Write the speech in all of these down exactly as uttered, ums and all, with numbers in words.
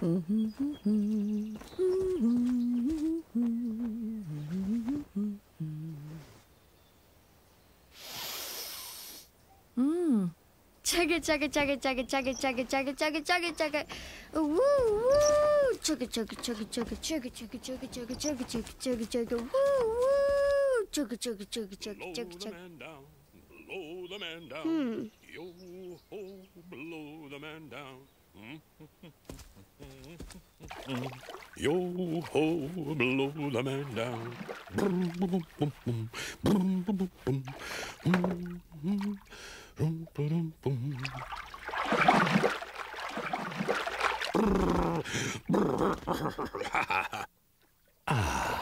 Mm. Chug it, chug it, chug it, chug it, chug it, chug it, chug it, chug it, chug it, chug it. Woo, woo. Chug it, chug it, chug it, chug it, chug it, chug it, chug it, chug it, chug it, chug it, chug it. Woo, woo. Chug it, chug it, chug it, chug it, chug it, chug it. Blow the man down, blow the man down. Yo ho, blow the man down. Yo ho, blow the man down. Ah.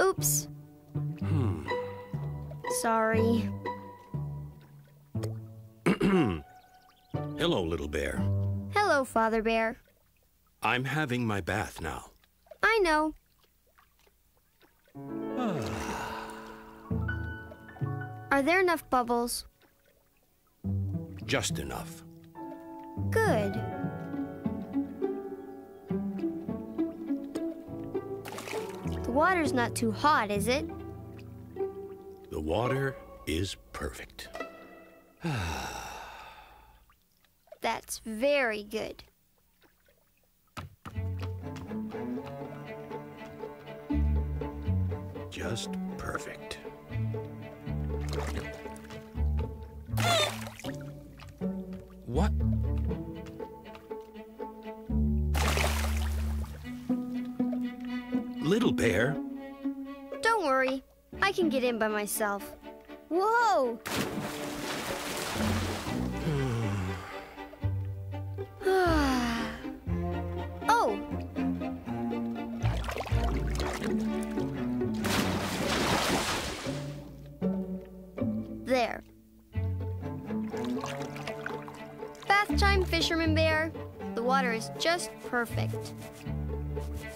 Oops. Hmm. Sorry. Hello, Little Bear. Hello, Father Bear. I'm having my bath now. I know. Are there enough bubbles? Just enough. Good. The water's not too hot, is it? The water is perfect. That's very good. Just perfect. What? Little Bear. Don't worry. I can get in by myself. Whoa! Oh! There. Bath time, Fisherman Bear. The water is just perfect.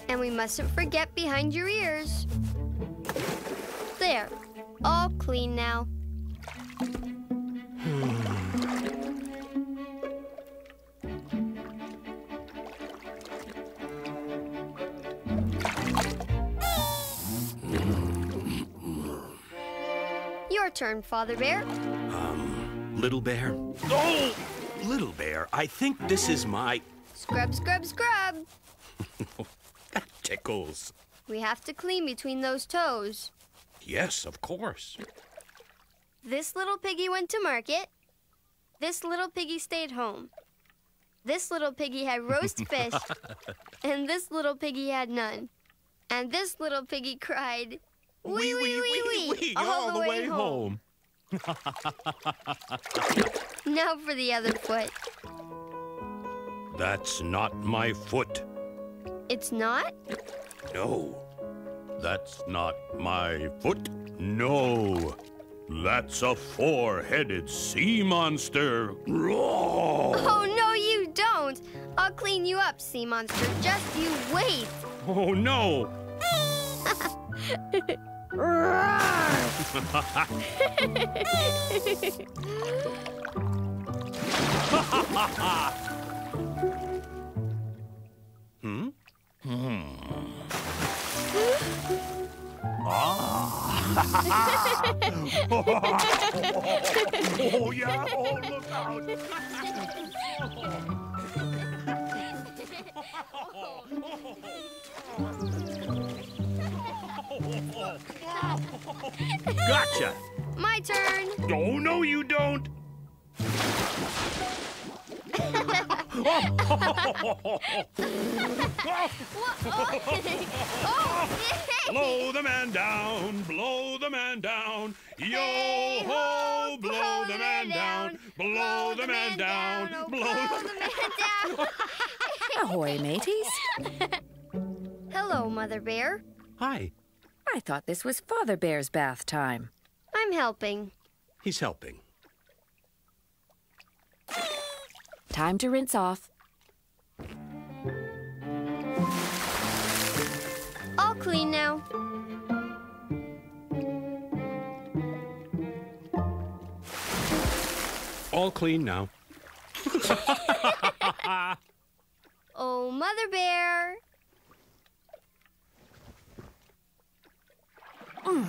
And we mustn't forget behind your ears. There, all clean now. Your turn, Father Bear. Um, Little Bear? Oh! Little Bear, I think this is my... Scrub, scrub, scrub. Tickles. We have to clean between those toes. Yes, of course. This little piggy went to market. This little piggy stayed home. This little piggy had roast fish. And this little piggy had none. And this little piggy cried, wee, wee, wee, wee, wee, wee, wee all, all the way, way home. home. Now for the other foot. That's not my foot. It's not? No. That's not my foot. No. That's a four-headed sea monster. Roar! Oh, no, you don't. I'll clean you up, sea monster. Just you wait. Oh, no. Hmm? Hmm. Ah. Oh, yeah. Oh, look out. Gotcha. My turn. Oh, no, you don't. Blow the man down, blow the man down. Yo-ho, blow the man down, blow the man down, blow the man down. Ahoy, mateys. Hello, Mother Bear. Hi. I thought this was Father Bear's bath time. I'm helping. He's helping. Time to rinse off. All clean now. All clean now. Oh, Mother Bear. Mm.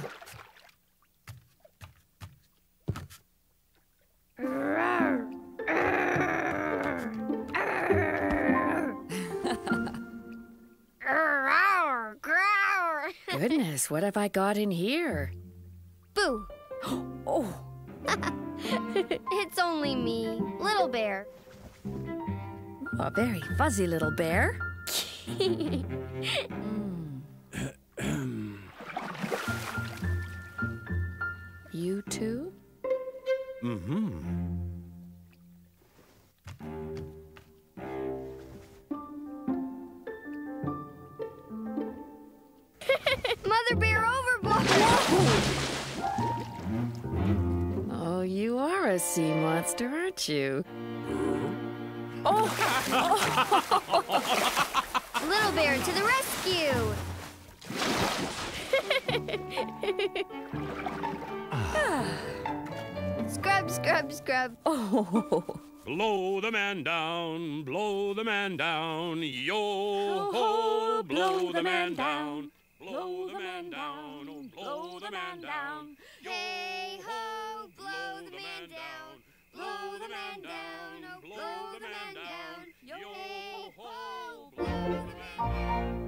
Goodness, what have I got in here? Boo! Oh! It's only me, Little Bear. A very fuzzy little bear. You too? Mm-hmm. Mother Bear overboard! Oh, you are a sea monster, aren't you? Oh! Oh. Little Bear to the rescue! Scrub, scrub, scrub. Oh. Blow the man down, blow the man down. Yo-ho, blow the man down. Blow the man down, oh, blow the man down. Hey-ho, blow the man down. Blow the man down, oh, blow the man down. Yo-ho, blow the man down.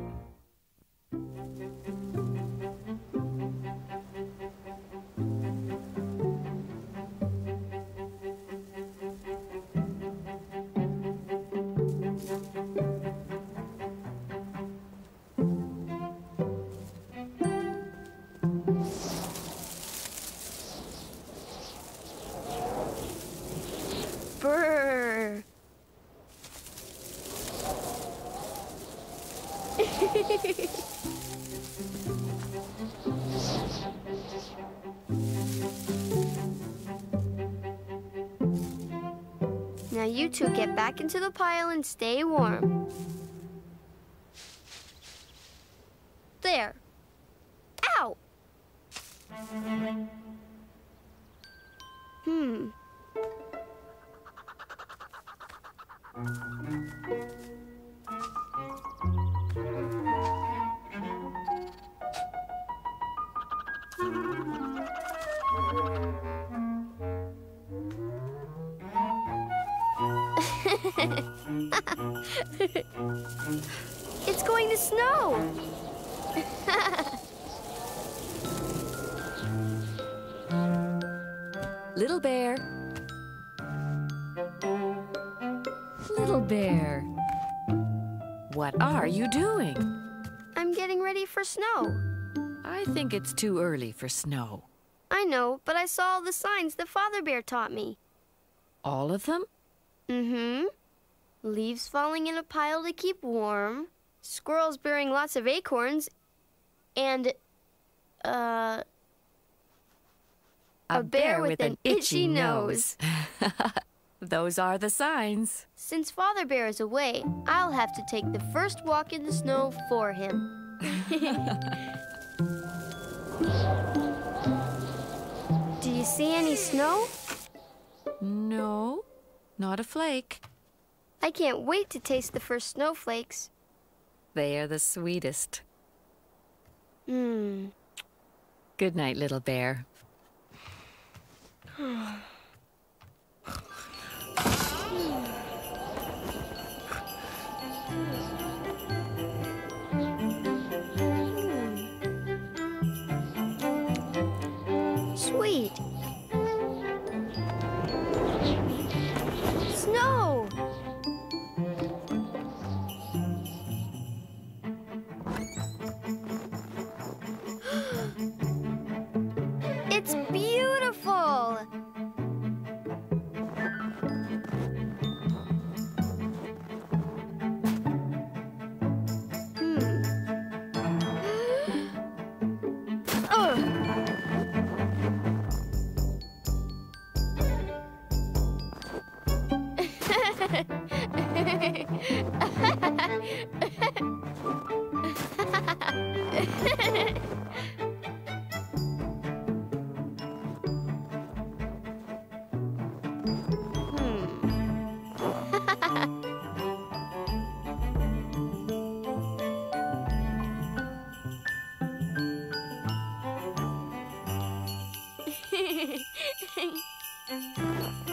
Now you two get back into the pile and stay warm. There. Ow! Hmm. It's going to snow. Little Bear. Little Bear. What are you doing? I'm getting ready for snow. I think it's too early for snow. I know, but I saw all the signs that Father Bear taught me. All of them? Mm-hmm. Leaves falling in a pile to keep warm, squirrels bearing lots of acorns, and, uh... A, a bear, bear with, with an, an itchy nose. nose. Those are the signs. Since Father Bear is away, I'll have to take the first walk in the snow for him. Do you see any snow? No, not a flake. I can't wait to taste the first snowflakes. They are the sweetest. Mmm. Good night, Little Bear. Sweet. Snow!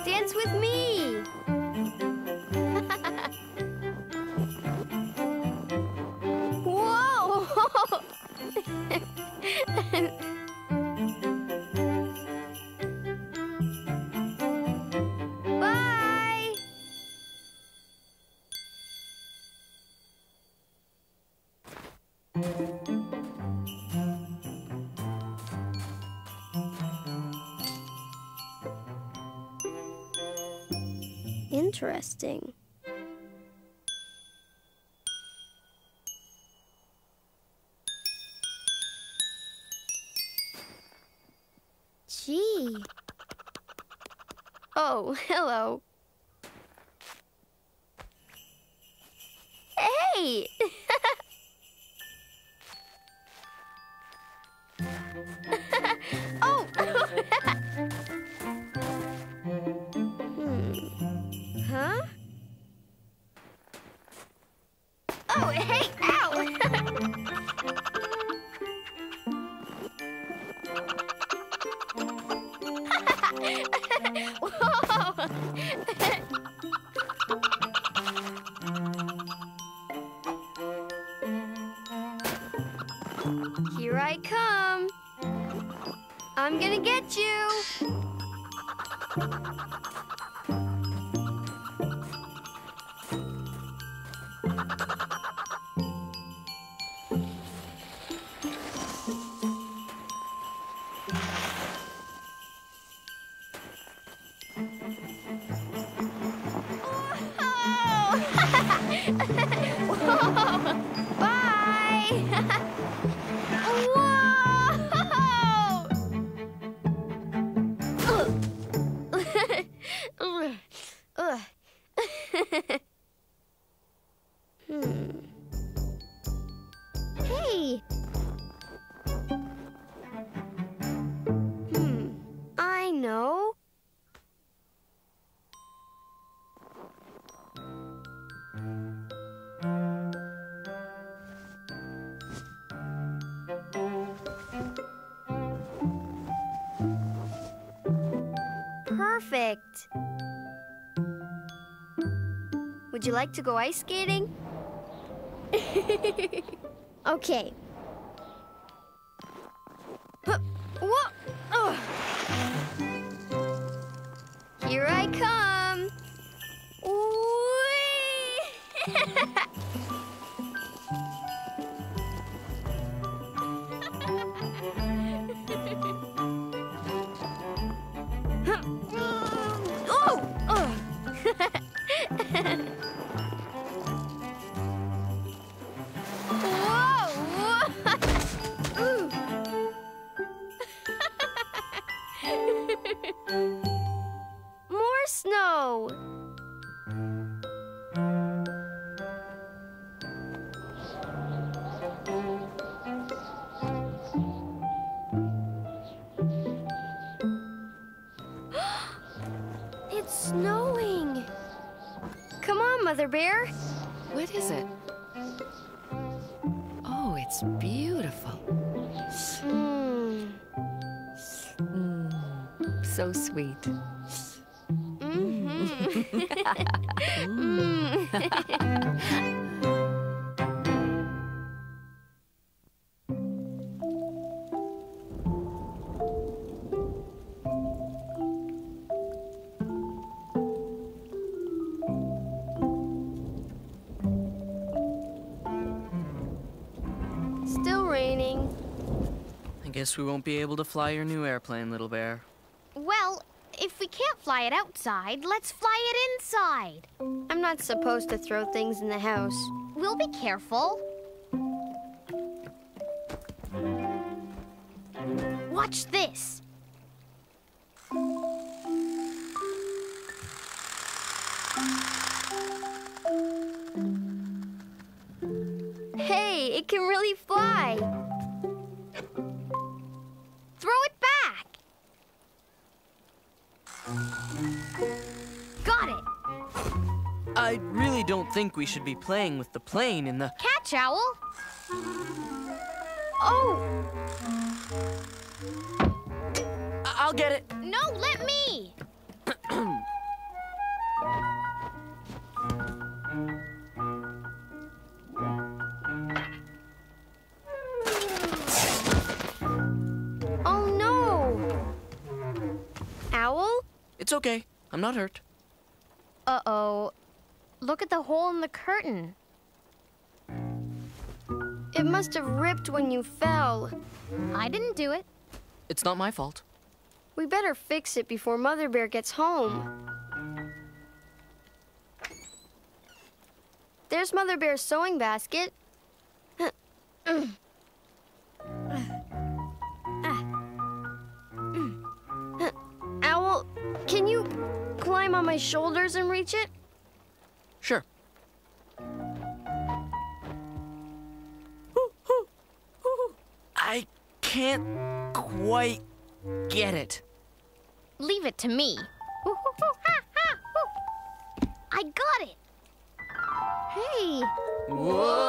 Dance with me! Whoa! Bye! Interesting. Gee. Oh, hello. Hey! Oh! Huh? Oh, hey, ow! Whoa! Here I come. I'm gonna get you. Perfect. Would you like to go ice skating? Okay. Huh. Whoa. Oh. Here I come. Whee! Snowing. Come on, Mother Bear. What is it? Oh, it's beautiful. Mm. Mm. So sweet. Mm-hmm. Mm. Guess we won't be able to fly your new airplane, Little Bear. Well, if we can't fly it outside, let's fly it inside. I'm not supposed to throw things in the house. We'll be careful. Watch this. Hey, it can really fly. I really don't think we should be playing with the plane in the... Catch, Owl! Oh! I I'll get it. No, let me! It's okay. I'm not hurt. Uh-oh. Look at the hole in the curtain. It must have ripped when you fell. I didn't do it. It's not my fault. We better fix it before Mother Bear gets home. There's Mother Bear's sewing basket. Can you climb on my shoulders and reach it? Sure. Ooh, ooh, ooh. I can't quite get it. Leave it to me. Ooh, ooh, ooh, ha, ha, ooh. I got it. Hey. Whoa!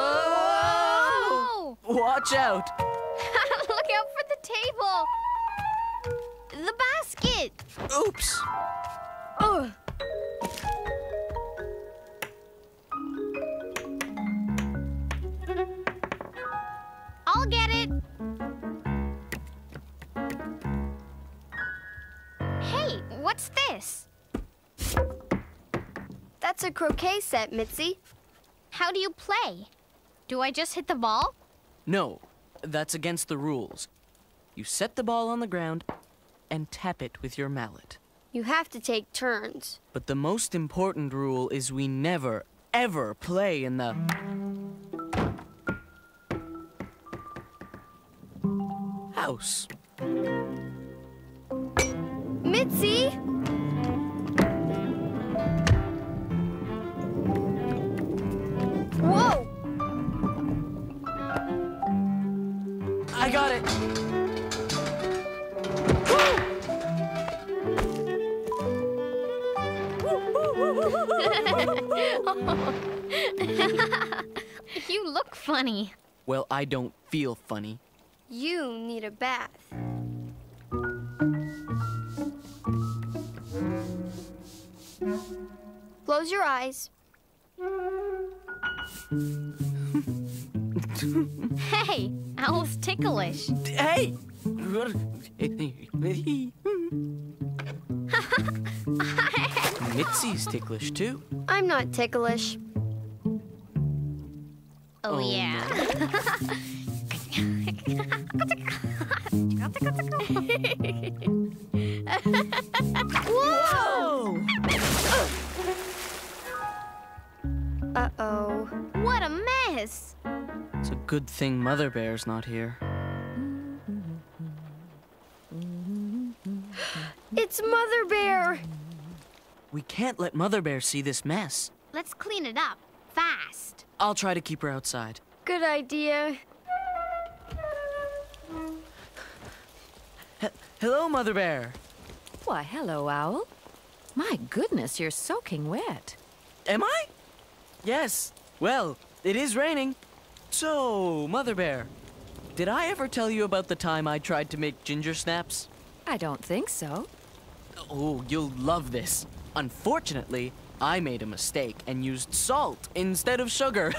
Whoa. Watch out. Look out for the table. The basket! Oops! Oh! I'll get it! Hey, what's this? That's a croquet set, Mitzi. How do you play? Do I just hit the ball? No, that's against the rules. You set the ball on the ground and tap it with your mallet. You have to take turns. But the most important rule is we never, ever play in the... house. Mitzi! Whoa! I got it! You look funny. Well, I don't feel funny. You need a bath. Close your eyes. Hey, Owl's ticklish. Hey! Mitzi's ticklish, too. I'm not ticklish. Oh, oh yeah. Whoa! Uh-oh. What a mess! It's a good thing Mother Bear's not here. It's Mother Bear! We can't let Mother Bear see this mess. Let's clean it up, fast. I'll try to keep her outside. Good idea. H- hello, Mother Bear. Why, hello, Owl. My goodness, you're soaking wet. Am I? Yes. Well, it is raining. So, Mother Bear, did I ever tell you about the time I tried to make ginger snaps? I don't think so. Oh, you'll love this. Unfortunately, I made a mistake and used salt instead of sugar.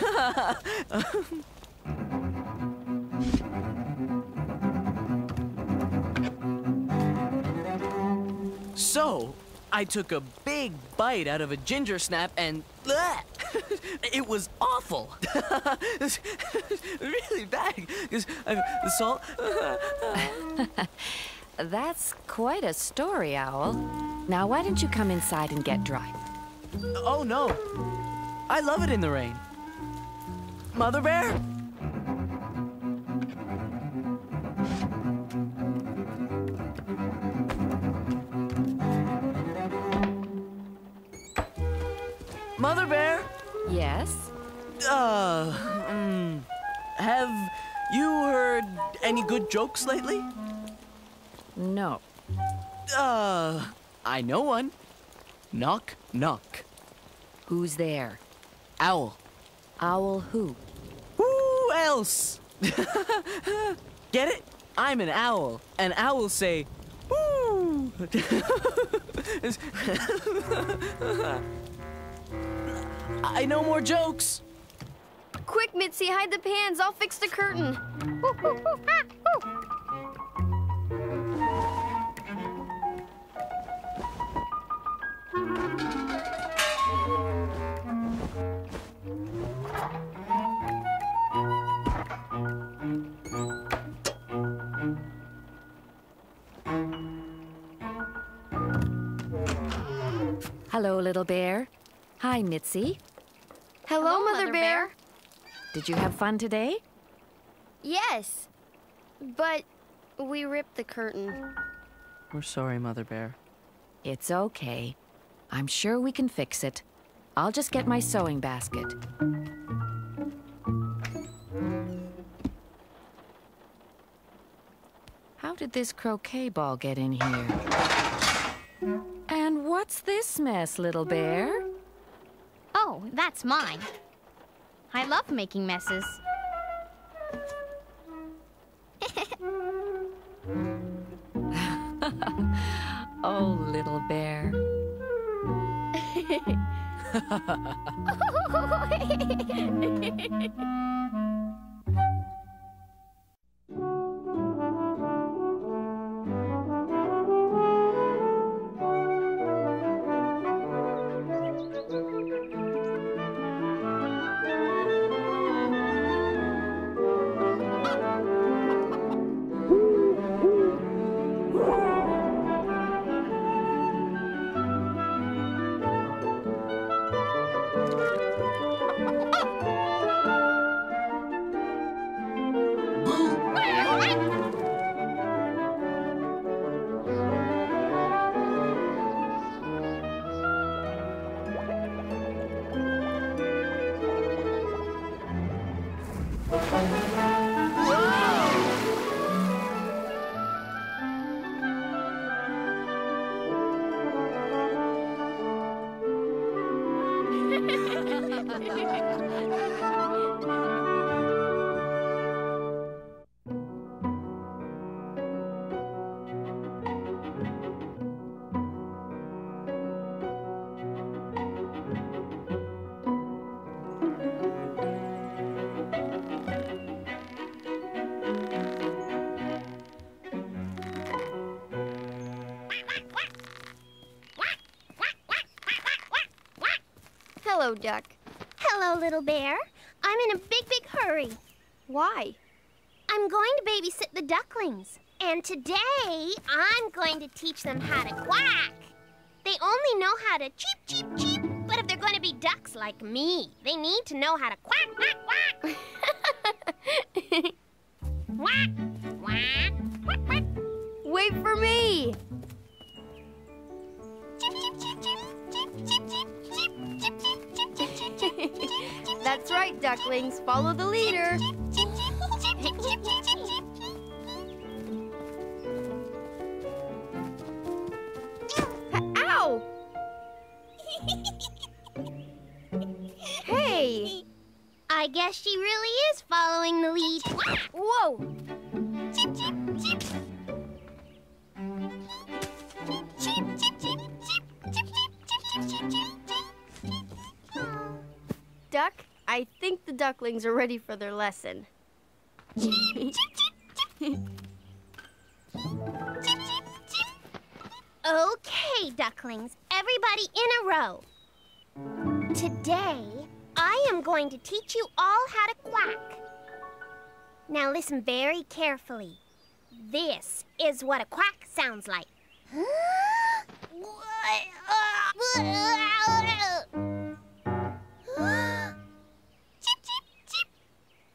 So, I took a big bite out of a ginger snap and... bleh, it was awful. Really bad. 'Cause I've, the salt... That's quite a story, Owl. Now, why don't you come inside and get dry? Oh, no. I love it in the rain. Mother Bear? Mother Bear? Yes? Uh, mm, have you heard any good jokes lately? No. Uh, I know one. Knock, knock. Who's there? Owl. Owl who? Who else? Get it? I'm an owl, and owls say, woo! I know more jokes. Quick, Mitzi, hide the pans. I'll fix the curtain. Hello, Little Bear. Hi, Mitzi. Hello, Hello Mother, Mother Bear. Bear. Did you have fun today? Yes, but we ripped the curtain. We're sorry, Mother Bear. It's okay. I'm sure we can fix it. I'll just get my sewing basket. How did this croquet ball get in here? And what's this mess, Little Bear? Oh, that's mine. I love making messes. Oh, Little Bear. Hello, Duck. Hello, Little Bear. I'm in a big, big hurry. Why? I'm going to babysit the ducklings. And today, I'm going to teach them how to quack. They only know how to cheep, cheep, cheep. But if they're going to be ducks like me, they need to know how to quack, quack, quack. Quack, quack, quack, quack. Wait for me. Cheep, cheep, cheep, cheep, cheep, cheep, cheep, cheep, cheep, cheep. That's right, ducklings. Follow the leader. Ow! Hey! I guess she really is following the lead. Whoa! Duck, I think the ducklings are ready for their lesson. Okay, ducklings, everybody in a row. Today, I am going to teach you all how to quack. Now listen very carefully. This is what a quack sounds like.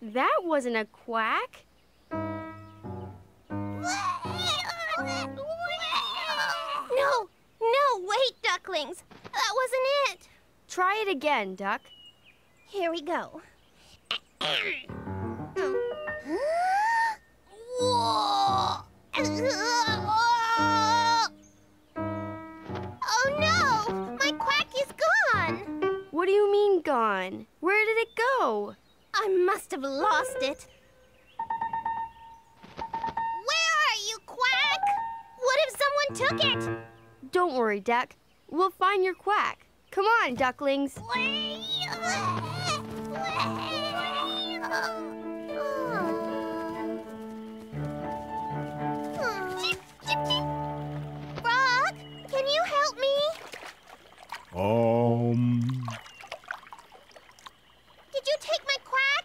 That wasn't a quack. No, no, wait, ducklings. That wasn't it. Try it again, Duck. Here we go. Oh, no, my quack is gone. What took it! Don't worry, Duck. We'll find your quack. Come on, ducklings. Frog, can you help me? Um... Did you take my quack?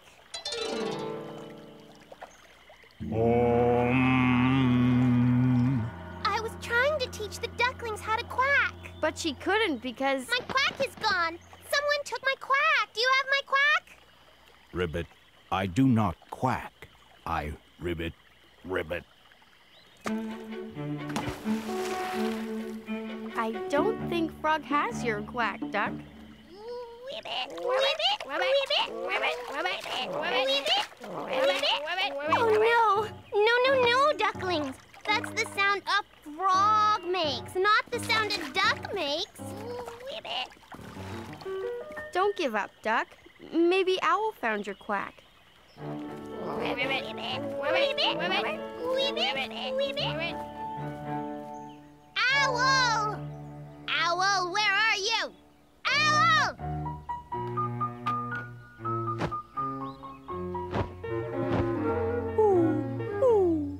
Um... I was trying to teach the ducklings how to quack. But she couldn't because... My quack is gone. Someone took my quack. Do you have my quack? Ribbit, I do not quack. I ribbit, ribbit. I don't think Frog has your quack, Duck. Ribbit, ribbit, ribbit, ribbit, ribbit, ribbit, ribbit. Oh, no. No, no, no, ducklings. That's the sound a frog makes, not the sound a duck makes. Ribbit. Don't give up, Duck. Maybe Owl found your quack. Ribbit, ribbit, ribbit, ribbit. Ribbit, ribbit. Owl! Owl, where are you? Owl! Ooh, ooh.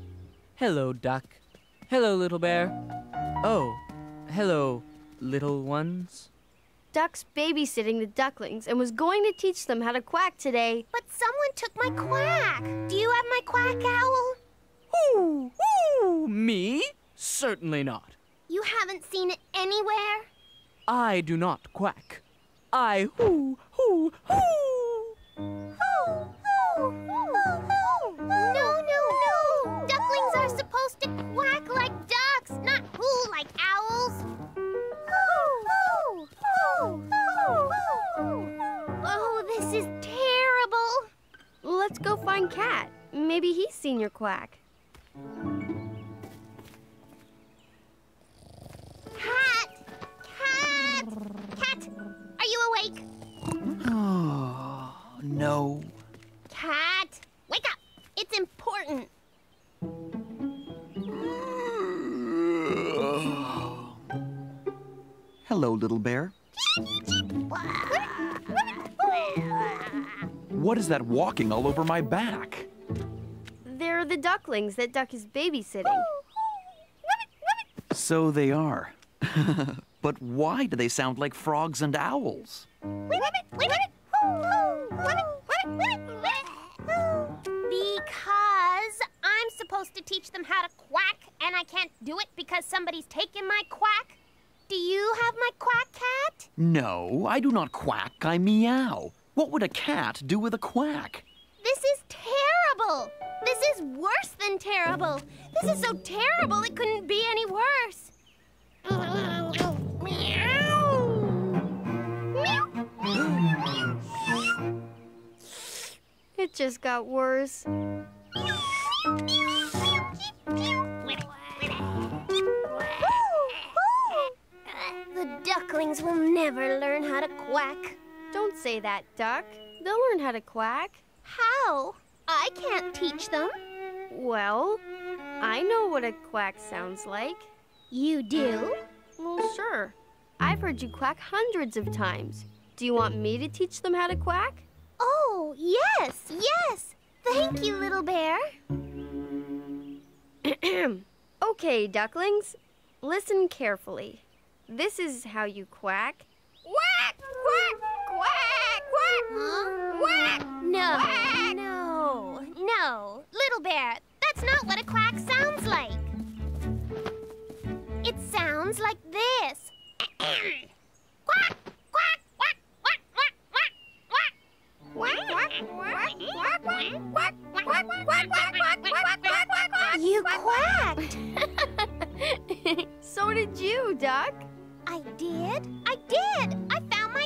Hello, Duck. Hello, Little Bear. Oh, hello, little ones. Duck's babysitting the ducklings and was going to teach them how to quack today. But someone took my quack. Do you have my quack, Owl? Ooh, ooh, me? Certainly not. You haven't seen it anywhere? I do not quack. I hoo, hoo, hoo. Hoo, hoo, hoo, hoo. No, no, no. Ducklings are supposed to quack like ducks, not hoo like owls. Hoo, hoo, hoo, hoo, hoo. Oh, this is terrible. Let's go find Cat. Maybe he's seen your quack. Cat! Cat! Cat! Are you awake? Oh, no. Cat! Wake up! It's important. Hello, Little Bear. What is that walking all over my back? They're the ducklings that Duck is babysitting. So they are. But why do they sound like frogs and owls? Because I'm supposed to teach them how to quack, and I can't do it because somebody's taken my quack. Do you have my quack, Cat? No, I do not quack. I meow. What would a cat do with a quack? This is terrible. This is worse than terrible. This is so terrible it couldn't be any worse. Meow. Meow. Meow. Meow. It just got worse. The ducklings will never learn how to quack. Don't say that, Duck. They'll learn how to quack. How? I can't teach them. Well, I know what a quack sounds like. You do? Well, sure. I've heard you quack hundreds of times. Do you want me to teach them how to quack? Oh, yes, yes. Thank you, Little Bear. Okay, ducklings, listen carefully. This is how you quack. Quack, quack, quack, quack, huh? Quack. No, quack. No, no. Little Bear, that's not what a quack sounds like. It sounds like this. Quack, quack, quack, quack, quack, quack, quack. Quack, quack, quack, quack, quack, quack, quack, quack, quack, quack, quack, quack. You quacked. So did you, Duck. I did. I did. I found my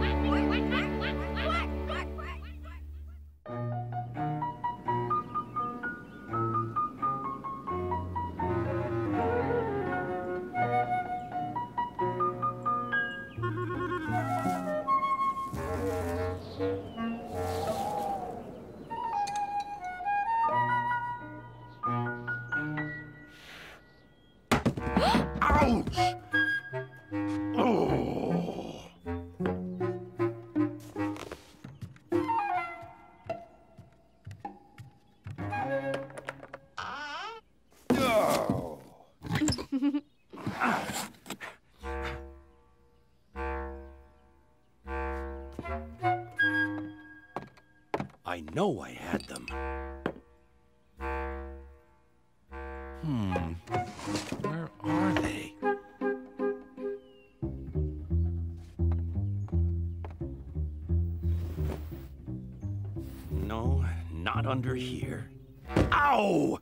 I know I had them. Hmm, where are they? No, not under here. Ow!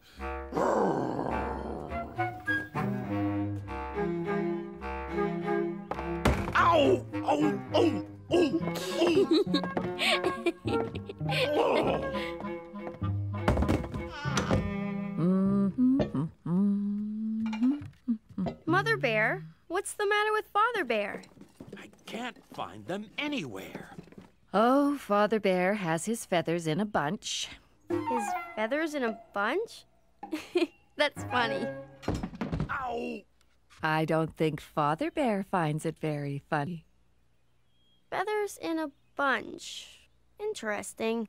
Ow! Oh! Oh! Oh! Oh! Mother Bear, what's the matter with Father Bear? I can't find them anywhere. Oh, Father Bear has his feathers in a bunch. His feathers in a bunch? That's funny. Ow! I don't think Father Bear finds it very funny. Feathers in a bunch. Interesting.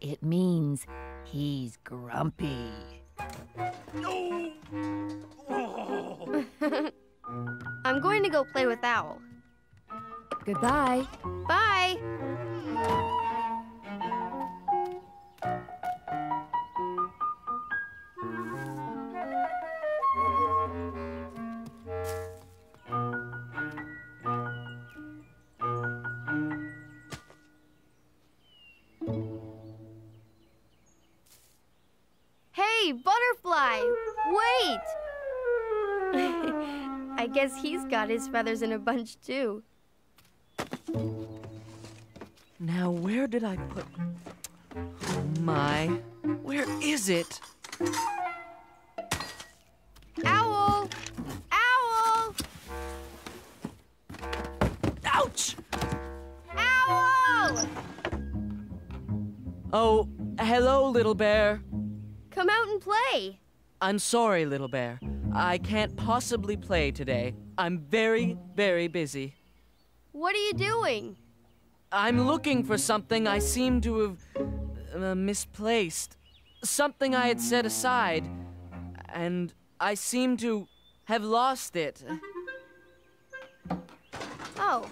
It means he's grumpy. No! Oh. I'm going to go play with Owl. Goodbye. Bye. Hey, Butterfly! Wait! I guess he's got his feathers in a bunch, too. Now, where did I put... Oh, my. Where is it? Owl! Owl! Ouch! Owl! Oh, hello, Little Bear. Come out and play. I'm sorry, Little Bear. I can't possibly play today. I'm very, very busy. What are you doing? I'm looking for something I seem to have uh, misplaced. Something I had set aside. And I seem to have lost it. Oh.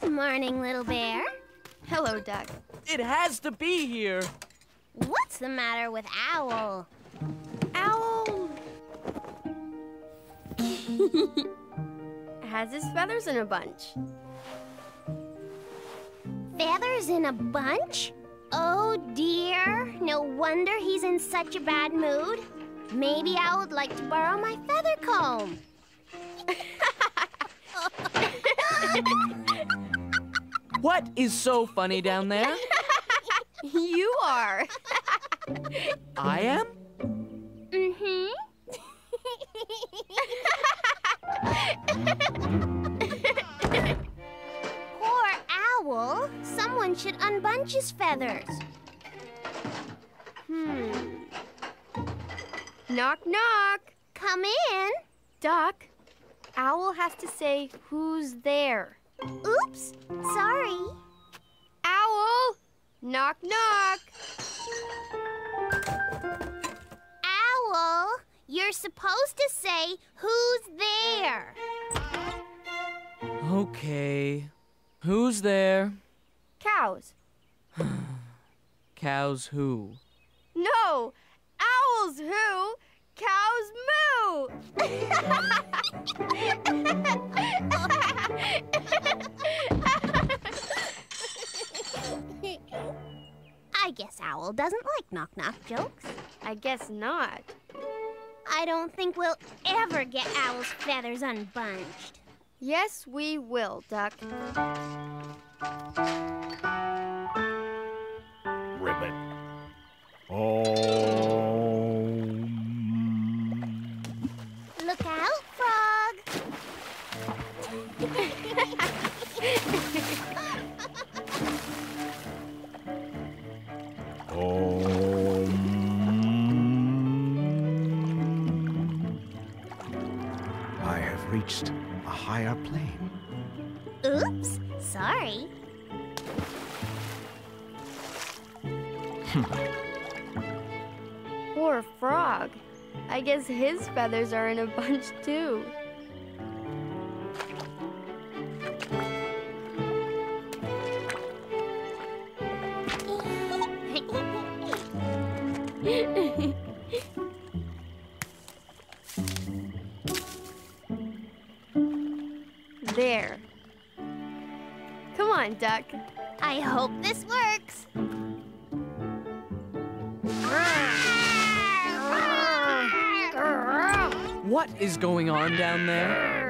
Good morning, Little Bear. Hello, Duck. It has to be here. What's the matter with Owl? Owl... has his feathers in a bunch. Feathers in a bunch? Oh, dear. No wonder he's in such a bad mood. Maybe I would like to borrow my feather comb. What is so funny down there? You are. I am? Mm-hmm. Poor Owl. Someone should unbunch his feathers. Hmm. Knock, knock. Come in. Duck, Owl has to say who's there. Oops, sorry. Owl! Knock, knock! Owl, you're supposed to say who's there. Okay. Who's there? Cows. Cows who? No! Owls who? Cows moo! I guess Owl doesn't like knock-knock jokes. I guess not. I don't think we'll ever get Owl's feathers unbunched. Yes, we will, Duck. Ribbit. Oh. Look out, Frog! I have reached a higher plane. Oops, sorry. Poor Frog. I guess his feathers are in a bunch, too. There. Come on, Duck. I hope this works. What is going on down there?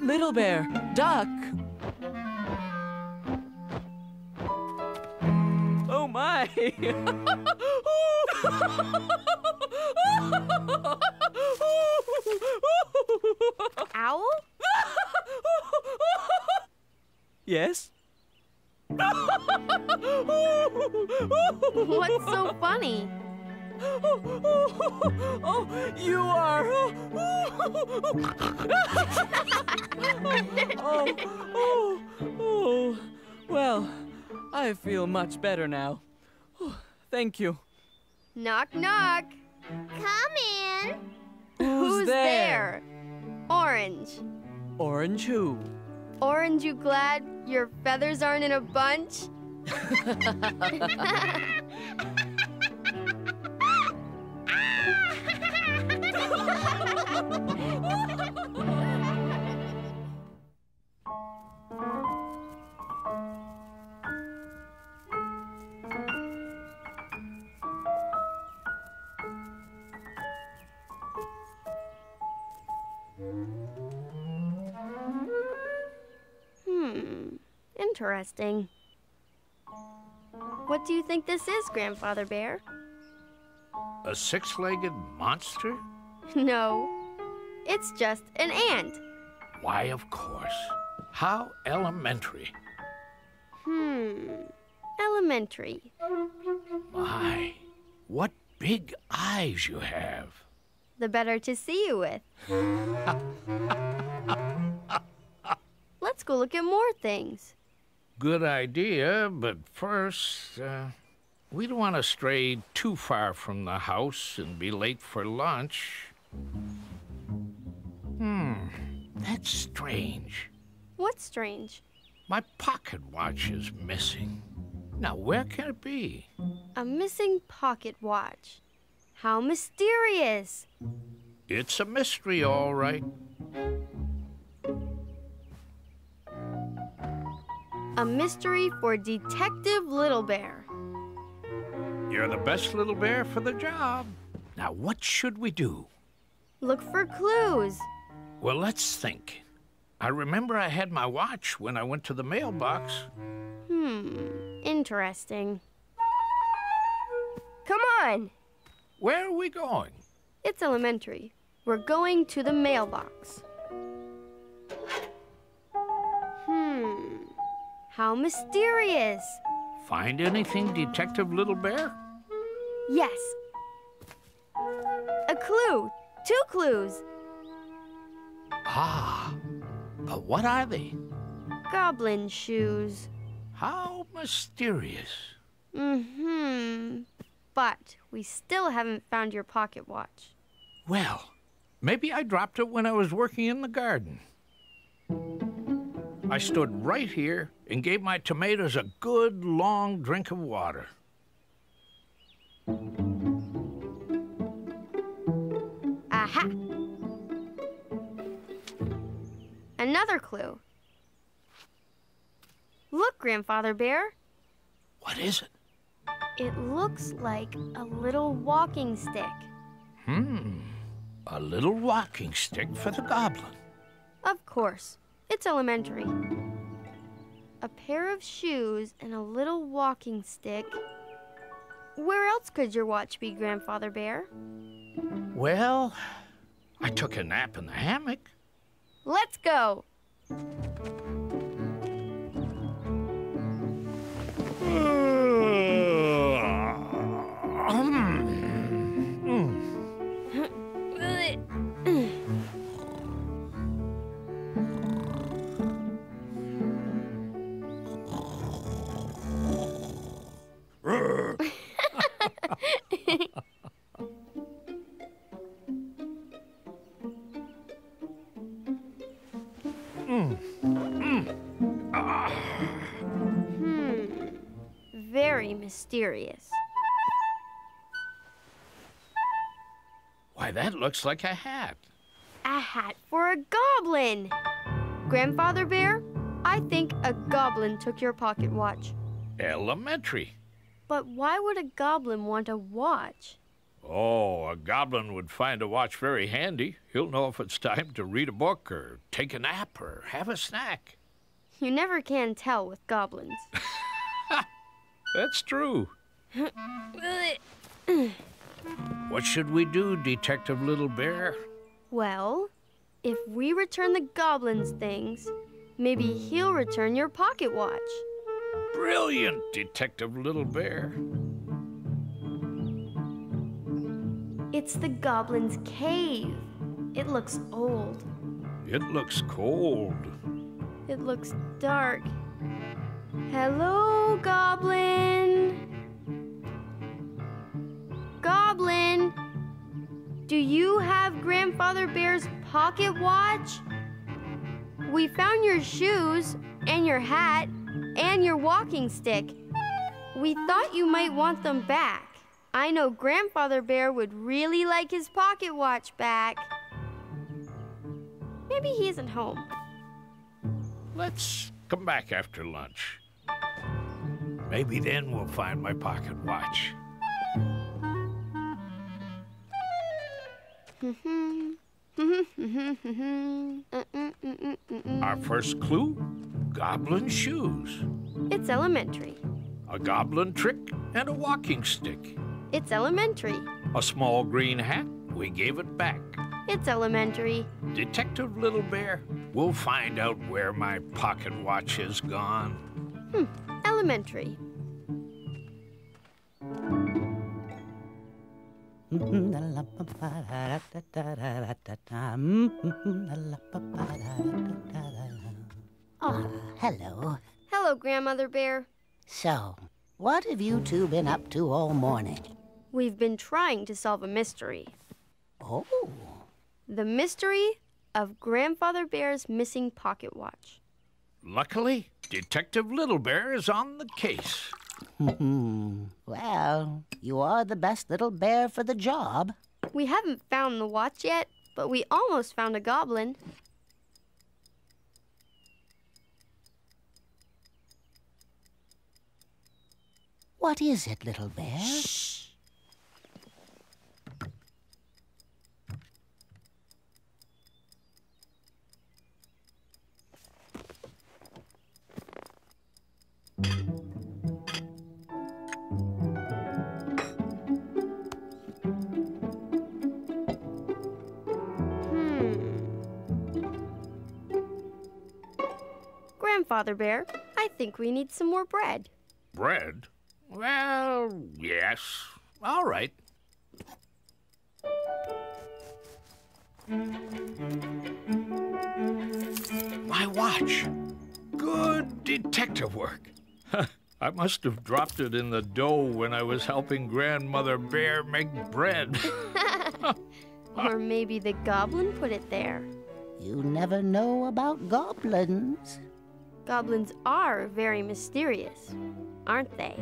Little Bear, Duck. Oh my! Owl? Yes? What's so funny? Oh, oh, oh, oh, you are. Oh, oh, oh, oh. Well, I feel much better now. Oh, thank you. Knock, knock. Come in. Who's, Who's there? there? Orange. Orange who? Orange, you glad your feathers aren't in a bunch? Hmm, interesting. What do you think this is, Grandfather Bear? A six-legged monster? No, it's just an ant. Why, of course. How elementary. Hmm, elementary. My, what big eyes you have. The better to see you with. Let's go look at more things. Good idea, but first, uh, we don't want to stray too far from the house and be late for lunch. Hmm, that's strange. What's strange? My pocket watch is missing. Now, where can it be? A missing pocket watch. How mysterious. It's a mystery, all right. A mystery for Detective Little Bear. You're the best Little Bear for the job. Now, what should we do? Look for clues. Well, let's think. I remember I had my watch when I went to the mailbox. Hmm, interesting. Come on. Where are we going? It's elementary. We're going to the mailbox. Hmm, how mysterious. Find anything, Detective Little Bear? Yes. A clue. Two clues. Ah, but what are they? Goblin shoes. How mysterious. Mm-hmm. But we still haven't found your pocket watch. Well, maybe I dropped it when I was working in the garden. I stood right here and gave my tomatoes a good long drink of water. Aha! Another clue. Look, Grandfather Bear. What is it? It looks like a little walking stick. Hmm. A little walking stick for the goblin. Of course. It's elementary. A pair of shoes and a little walking stick. Where else could your watch be, Grandfather Bear? Well, I took a nap in the hammock. Let's go. Mm. Mm. Ah. Hmm. Very mysterious. Why, that looks like a hat. A hat for a goblin. Grandfather Bear, I think a goblin took your pocket watch. Elementary. But why would a goblin want a watch? Oh, a goblin would find a watch very handy. He'll know if it's time to read a book or take a nap or have a snack. You never can tell with goblins. That's true. What should we do, Detective Little Bear? Well, if we return the goblin's things, maybe he'll return your pocket watch. Brilliant, Detective Little Bear. It's the goblin's cave. It looks old. It looks cold. It looks dark. Hello, goblin. Goblin, do you have Grandfather Bear's pocket watch? We found your shoes and your hat and your walking stick. We thought you might want them back. I know Grandfather Bear would really like his pocket watch back. Maybe he isn't home. Let's come back after lunch. Maybe then we'll find my pocket watch. Our first clue, goblin shoes. It's elementary. A goblin trick and a walking stick. It's elementary. A small green hat, we gave it back. It's elementary. Detective Little Bear, we'll find out where my pocket watch is gone. Hmm, elementary. Oh, hello. Hello, Grandmother Bear. So, what have you two been up to all morning? We've been trying to solve a mystery. Oh. The mystery of Grandfather Bear's missing pocket watch. Luckily, Detective Little Bear is on the case. Well, you are the best little bear for the job. We haven't found the watch yet, but we almost found a goblin. What is it, Little Bear? Shh. Father Bear, I think we need some more bread. Bread? Well, yes. All right. My watch. Good detective work. I must have dropped it in the dough when I was helping Grandmother Bear make bread. Or maybe the goblin put it there. You never know about goblins. Goblins are very mysterious, aren't they?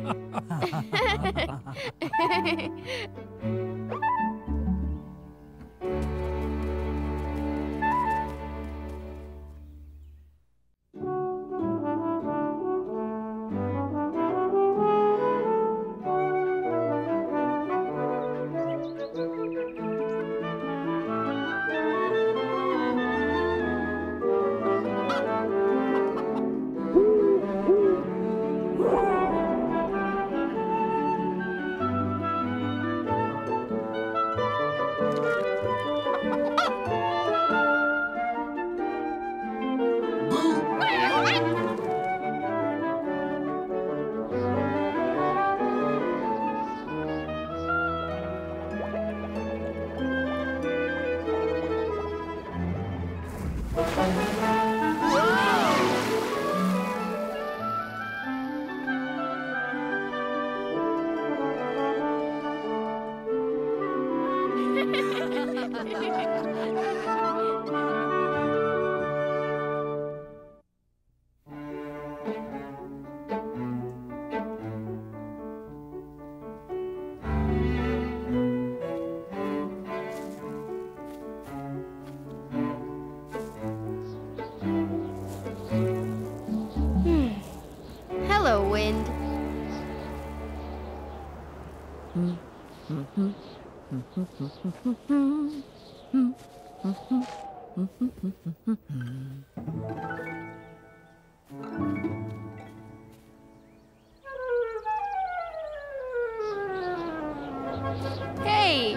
Hey,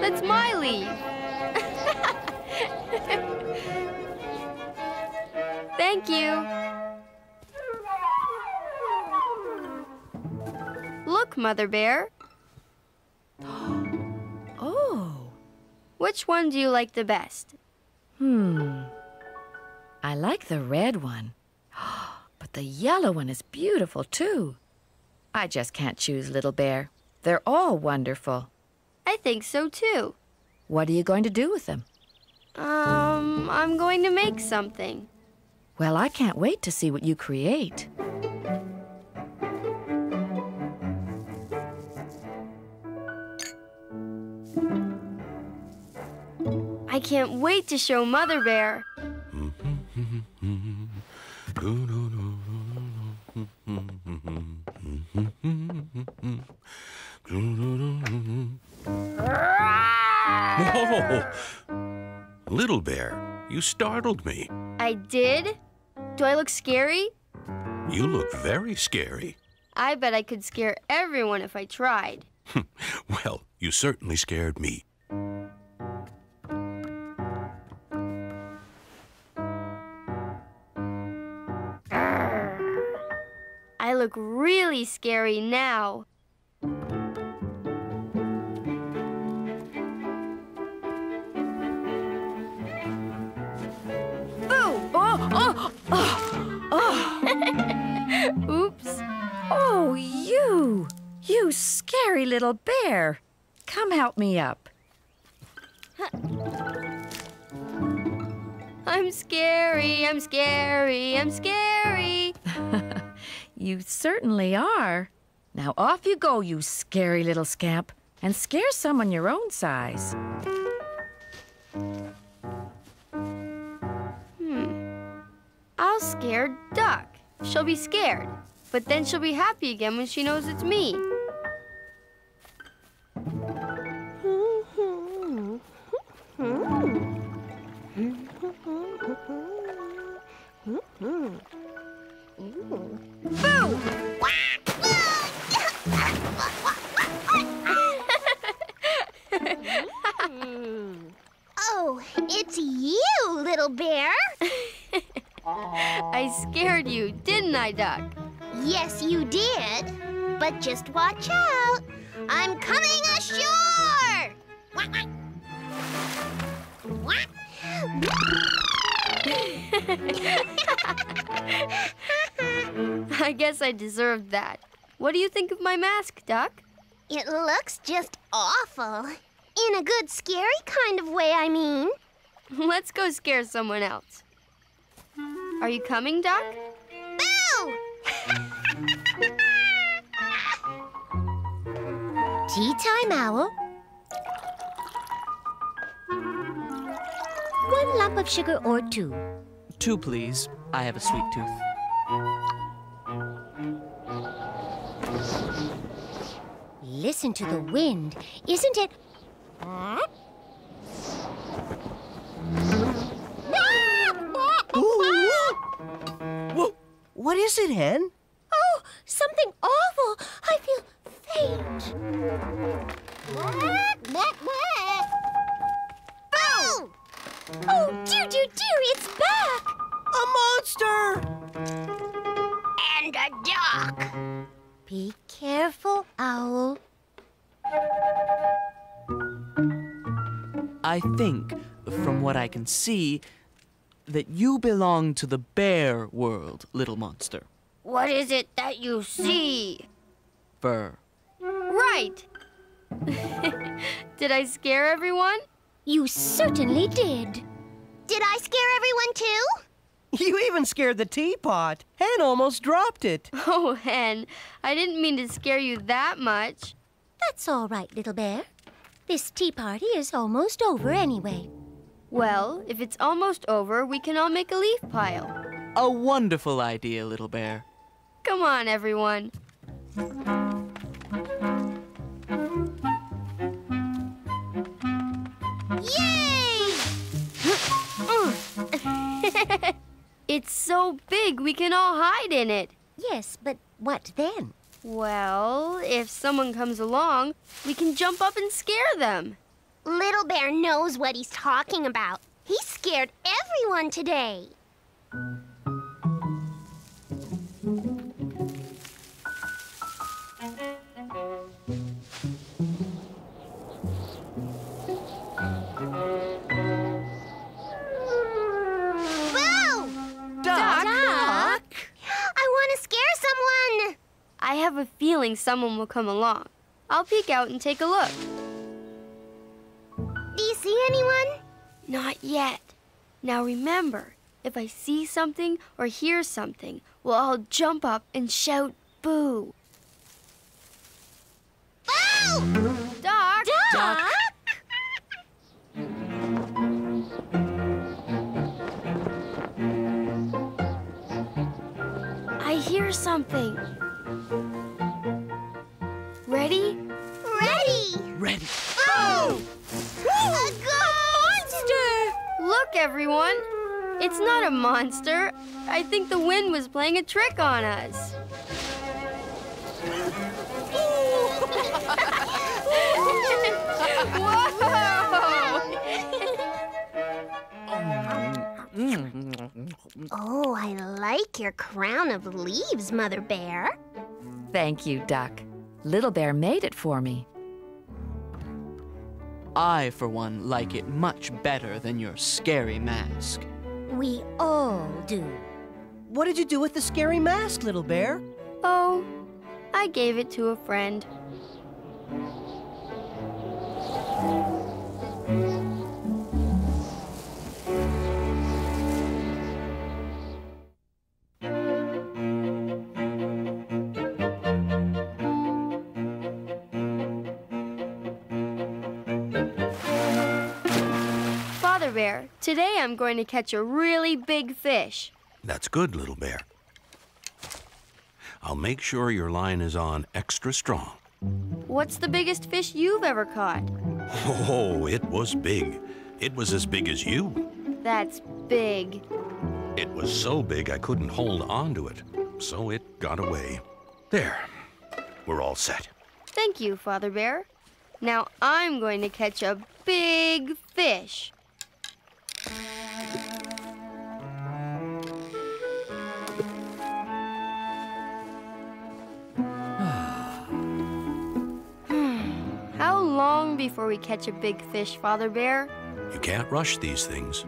that's my leaf. Thank you. Look, Mother Bear. Oh. Which one do you like the best? Hmm. I like the red one. But the yellow one is beautiful, too. I just can't choose, Little Bear. They're all wonderful. I think so, too. What are you going to do with them? Um, I'm going to make something. Well, I can't wait to see what you create. I can't wait to show Mother Bear. Whoa! Little Bear, you startled me. I did? Do I look scary? You look very scary. I bet I could scare everyone if I tried. Well, you certainly scared me. I look really scary now. Boo! Oh, oh, oh, oh. Oops. Oh, you! You scary little bear. Come help me up. I'm scary, I'm scary, I'm scary. You certainly are. Now off you go, you scary little scamp, and scare someone your own size. Hmm. I'll scare Duck. She'll be scared, but then she'll be happy again when she knows it's me. Oh, it's you, Little Bear. I scared you, didn't I, Duck? Yes, you did. But just watch out. I'm coming ashore. I guess I deserved that. What do you think of my mask, Duck? It looks just awful. In a good, scary kind of way, I mean. Let's go scare someone else. Are you coming, Duck? Boo! Tea time, Owl. One lump of sugar or two. Two, please. I have a sweet tooth. Listen to the wind. Isn't it... What is it, Hen? Oh, something awful. I feel faint. Oh! Oh, dear, dear, dear, it's back! A monster! And a duck. Be careful, Owl. I think, from what I can see, that you belong to the bear world, little monster. What is it that you see? Fur. Right! Did I scare everyone? You certainly did. Did I scare everyone, too? You even scared the teapot. Hen almost dropped it. Oh, Hen, I didn't mean to scare you that much. That's all right, Little Bear. This tea party is almost over anyway. Well, if it's almost over, we can all make a leaf pile. A wonderful idea, Little Bear. Come on, everyone. It's so big we can all hide in it. Yes, but what then? Well, if someone comes along, we can jump up and scare them. Little Bear knows what he's talking about. He scared everyone today. I have a feeling someone will come along. I'll peek out and take a look. Do you see anyone? Not yet. Now remember, if I see something or hear something, we'll all jump up and shout boo. Boo! Duck! Duck! Duck! I hear something. Ready? Ready! Ready! Oh! A monster! Look, everyone. It's not a monster. I think the wind was playing a trick on us. Whoa! Oh, I like your crown of leaves, Mother Bear. Thank you, Duck. Little Bear made it for me. I, for one, like it much better than your scary mask. We all do. What did you do with the scary mask, Little Bear? Oh, I gave it to a friend. Bear, today I'm going to catch a really big fish. That's good, Little Bear. I'll make sure your line is on extra strong. What's the biggest fish you've ever caught? Oh, it was big. It was as big as you. That's big. It was so big I couldn't hold on to it, so it got away. There, we're all set. Thank you, Father Bear. Now I'm going to catch a big fish. How long before we catch a big fish, Father Bear? You can't rush these things.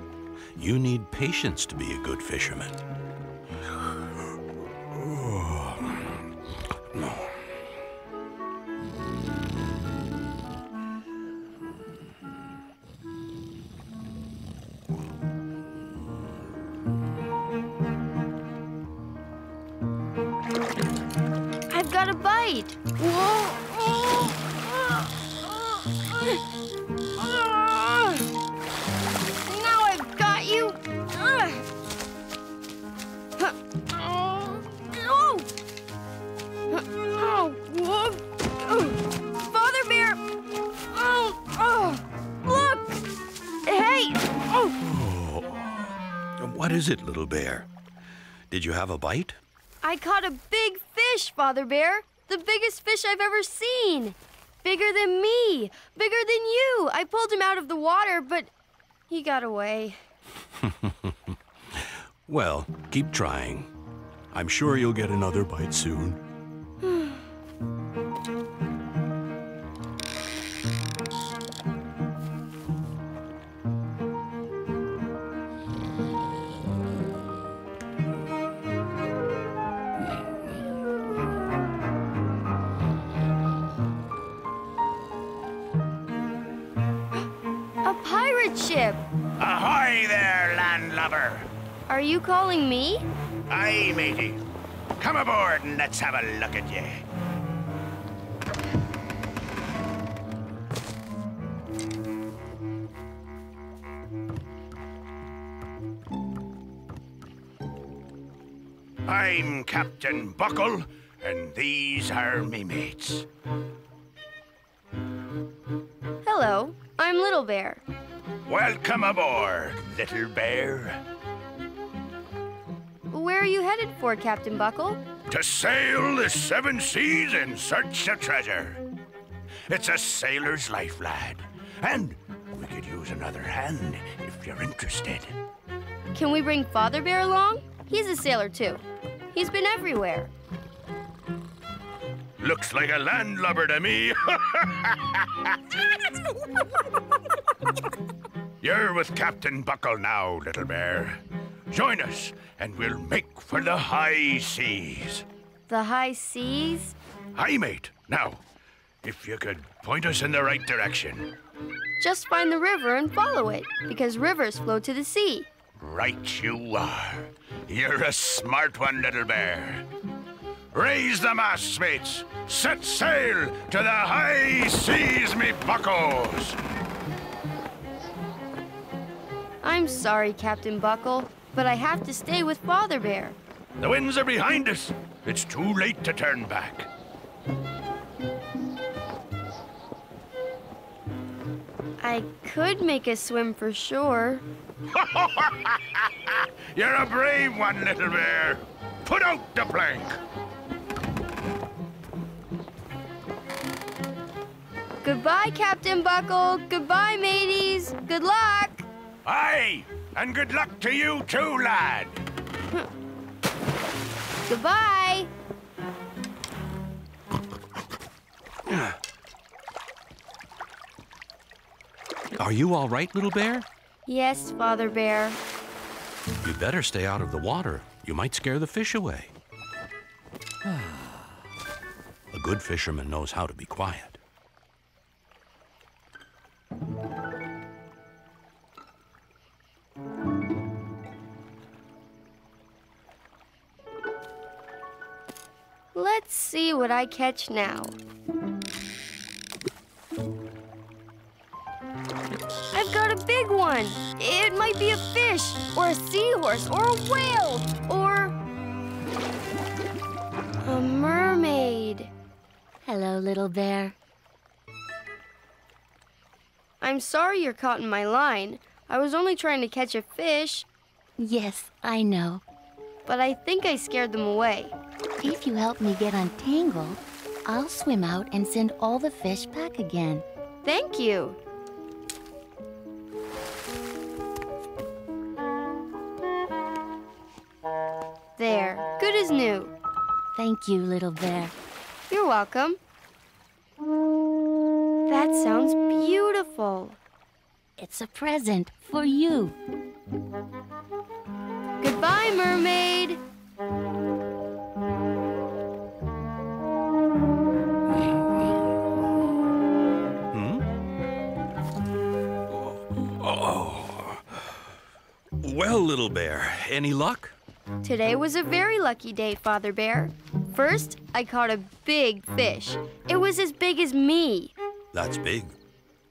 You need patience to be a good fisherman. Got a bite. Now I've got you. Oh. Oh. Father Bear. Oh. Oh. Look. Hey. Oh. What is it, Little Bear? Did you have a bite? I caught a big fish, Father Bear. The biggest fish I've ever seen. Bigger than me. Bigger than you. I pulled him out of the water, but he got away. Well, keep trying. I'm sure you'll get another bite soon. Ship. Ahoy there, landlubber! Are you calling me? Aye, matey. Come aboard and let's have a look at ye. I'm Captain Buckle, and these are me mates. Hello, I'm Little Bear. Welcome aboard, Little Bear. are you headed for, Captain Buckle? To sail the seven seas in search of treasure. It's a sailor's life, lad. And we could use another hand if you're interested. Can we bring Father Bear along? He's a sailor, too. He's been everywhere. Looks like a landlubber to me. You're with Captain Buckle now, Little Bear. Join us, and we'll make for the high seas. The high seas? Aye, mate. Now, if you could point us in the right direction. Just find the river and follow it, because rivers flow to the sea. Right you are. You're a smart one, Little Bear. Raise the masts, mates. Set sail to the high seas, me buckles. I'm sorry, Captain Buckle, but I have to stay with Father Bear. The winds are behind us. It's too late to turn back. I could make a swim for shore. You're a brave one, Little Bear. Put out the plank. Goodbye, Captain Buckle. Goodbye, mateys. Good luck. Aye, and good luck to you too, lad. Goodbye. Are you all right, Little Bear? Yes, Father Bear. You'd better stay out of the water. You might scare the fish away. A good fisherman knows how to be quiet. Let's see what I catch now. I've got a big one. It might be a fish, or a seahorse, or a whale, or a mermaid. Hello, Little Bear. I'm sorry you're caught in my line. I was only trying to catch a fish. Yes, I know. But I think I scared them away. If you help me get untangled, I'll swim out and send all the fish back again. Thank you. There, good as new. Thank you, Little Bear. You're welcome. That sounds beautiful. It's a present for you. Goodbye, mermaid. Hmm? Oh. Well, Little Bear, any luck? Today was a very lucky day, Father Bear. First, I caught a big fish. It was as big as me. That's big.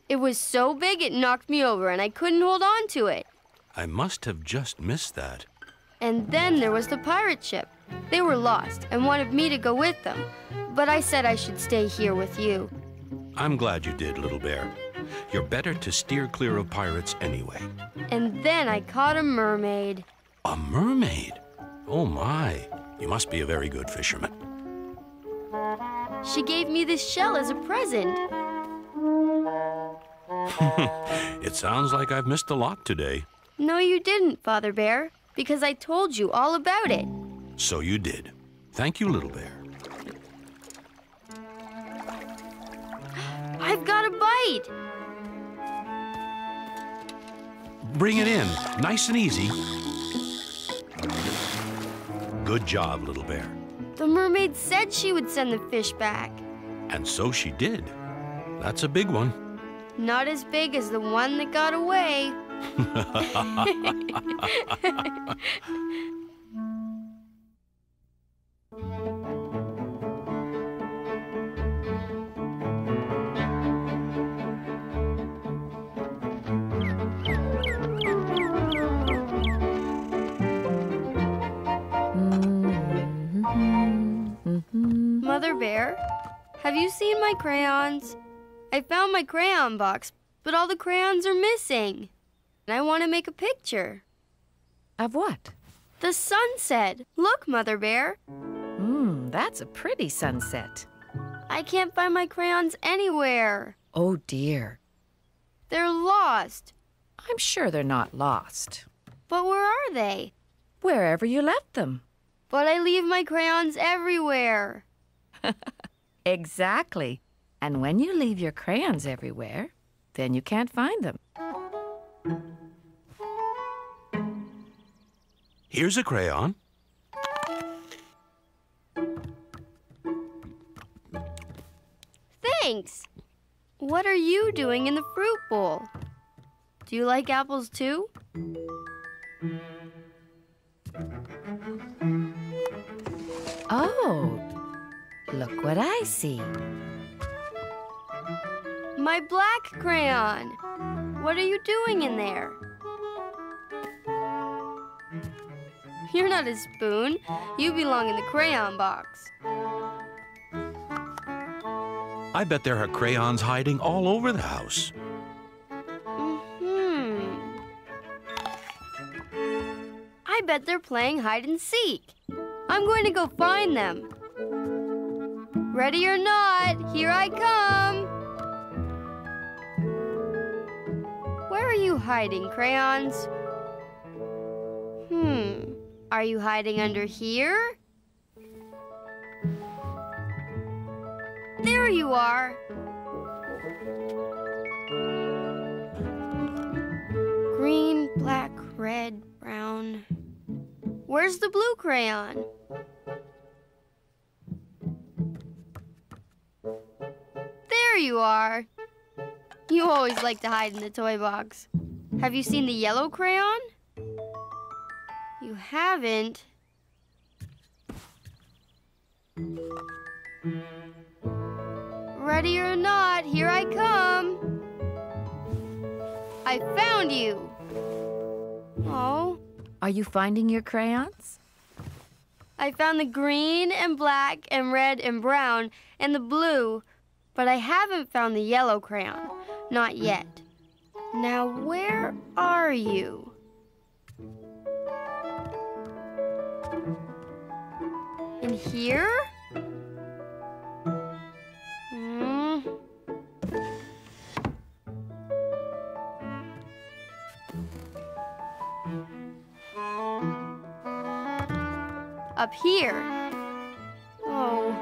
It was so big it knocked me over and I couldn't hold on to it. I must have just missed that. And then there was the pirate ship. They were lost and wanted me to go with them. But I said I should stay here with you. I'm glad you did, Little Bear. You're better to steer clear of pirates anyway. And then I caught a mermaid. A mermaid? Oh, my. You must be a very good fisherman. She gave me this shell as a present. It sounds like I've missed a lot today. No, you didn't, Father Bear, because I told you all about it. So you did. Thank you, Little Bear. I've got a bite. Bring it in, nice and easy. Good job, Little Bear. The mermaid said she would send the fish back. And so she did. That's a big one. Not as big as the one that got away. Mother Bear, have you seen my crayons? I found my crayon box, but all the crayons are missing. And I want to make a picture. Of what? The sunset. Look, Mother Bear. Hmm, that's a pretty sunset. I can't find my crayons anywhere. Oh, dear. They're lost. I'm sure they're not lost. But where are they? Wherever you left them. But I leave my crayons everywhere. Exactly. And when you leave your crayons everywhere, then you can't find them. Here's a crayon. Thanks. What are you doing in the fruit bowl? Do you like apples too? Oh, look what I see. My black crayon. What are you doing in there? You're not a spoon. You belong in the crayon box. I bet there are crayons hiding all over the house. Mm-hmm. I bet they're playing hide and seek. I'm going to go find them. Ready or not, here I come. Where are you hiding, crayons? Hmm, are you hiding under here? There you are. Green, black, red, brown. Where's the blue crayon? There you are. You always like to hide in the toy box. Have you seen the yellow crayon? You haven't. Ready or not, here I come. I found you. Oh. Are you finding your crayons? I found the green and black and red and brown and the blue, but I haven't found the yellow crayon. Not yet. Now, where are you? In here? Mm. Up here. Oh.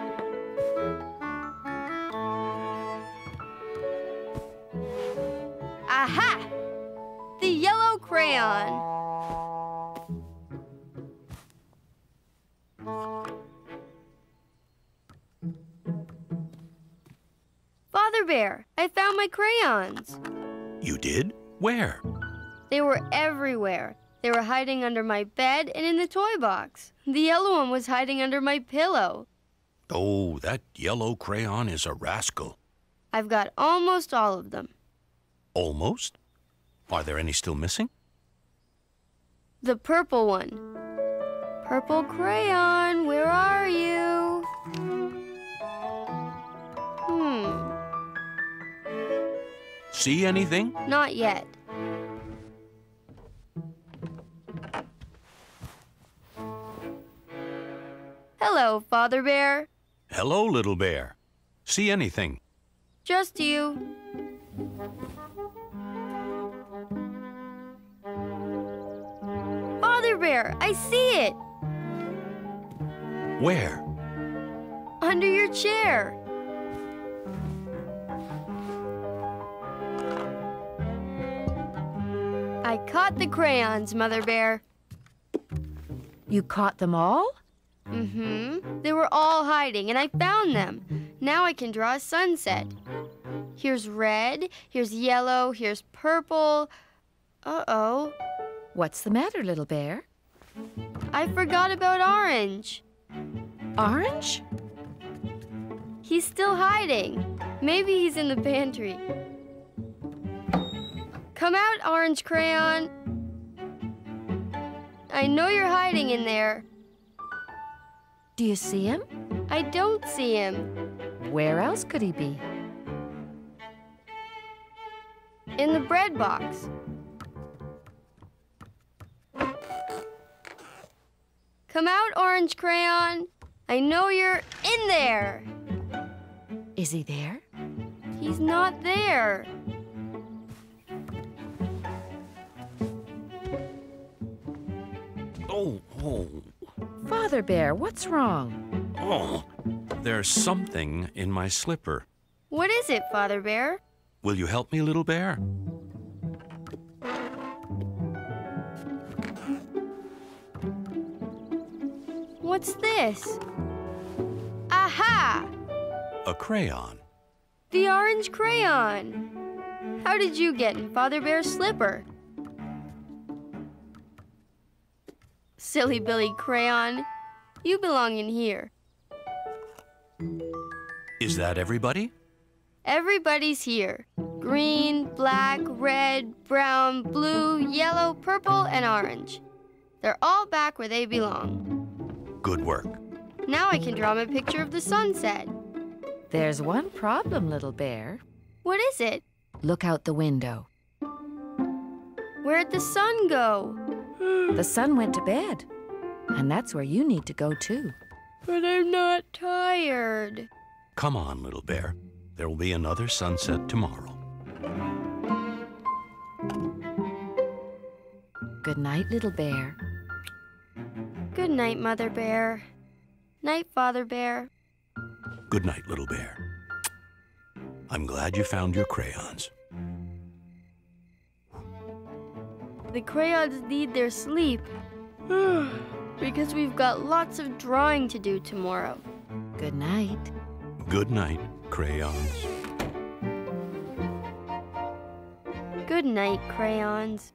Aha! The yellow crayon. Bear, I found my crayons. You did? Where? They were everywhere. They were hiding under my bed and in the toy box. The yellow one was hiding under my pillow. Oh, that yellow crayon is a rascal. I've got almost all of them. Almost? Are there any still missing? The purple one. Purple crayon, where are you? Hmm. See anything? Not yet. Hello, Father Bear. Hello, Little Bear. See anything? Just you. Father Bear, I see it. Where? Under your chair. I caught the crayons, Mother Bear. You caught them all? Mm-hmm. They were all hiding, and I found them. Now I can draw a sunset. Here's red, here's yellow, here's purple. Uh-oh. What's the matter, Little Bear? I forgot about Orange. Orange? He's still hiding. Maybe he's in the pantry. Come out, Orange Crayon. I know you're hiding in there. Do you see him? I don't see him. Where else could he be? In the bread box. Come out, Orange Crayon. I know you're in there. Is he there? He's not there. Oh, oh. Father Bear, what's wrong? Oh, there's something in my slipper. What is it, Father Bear? Will you help me, Little Bear? What's this? Aha! A crayon. The orange crayon. How did you get in Father Bear's slipper? Silly Billy Crayon, you belong in here. Is that everybody? Everybody's here. Green, black, red, brown, blue, yellow, purple, and orange. They're all back where they belong. Good work. Now I can draw my picture of the sunset. There's one problem, Little Bear. What is it? Look out the window. Where'd the sun go? The sun went to bed. And that's where you need to go, too. But I'm not tired. Come on, Little Bear. There will be another sunset tomorrow. Good night, Little Bear. Good night, Mother Bear. Night, Father Bear. Good night, Little Bear. I'm glad you found your crayons. The crayons need their sleep because we've got lots of drawing to do tomorrow. Good night. Good night, crayons. Good night, crayons.